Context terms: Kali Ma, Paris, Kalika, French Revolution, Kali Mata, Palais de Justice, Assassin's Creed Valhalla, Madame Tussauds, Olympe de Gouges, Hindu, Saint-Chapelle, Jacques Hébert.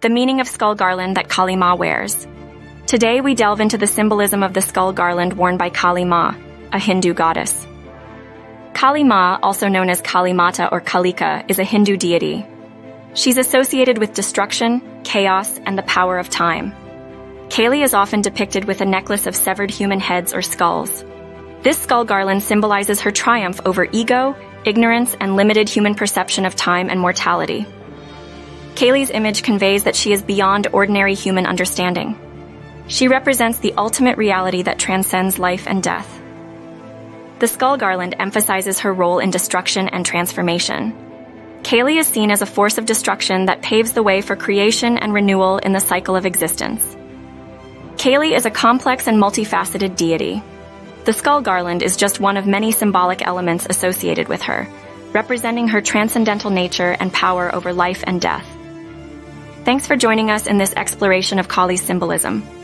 the meaning of skull garland that Kali Ma wears. Today we delve into the symbolism of the skull garland worn by Kali Ma, a Hindu goddess. Kali Ma, also known as Kali Mata or Kalika, is a Hindu deity. She's associated with destruction, chaos, and the power of time. Kali is often depicted with a necklace of severed human heads or skulls. This skull garland symbolizes her triumph over ego, ignorance, and limited human perception of time and mortality. Kali's image conveys that she is beyond ordinary human understanding. She represents the ultimate reality that transcends life and death. The skull garland emphasizes her role in destruction and transformation. Kali is seen as a force of destruction that paves the way for creation and renewal in the cycle of existence. Kali is a complex and multifaceted deity. The skull garland is just one of many symbolic elements associated with her, representing her transcendental nature and power over life and death. Thanks for joining us in this exploration of Kali's symbolism.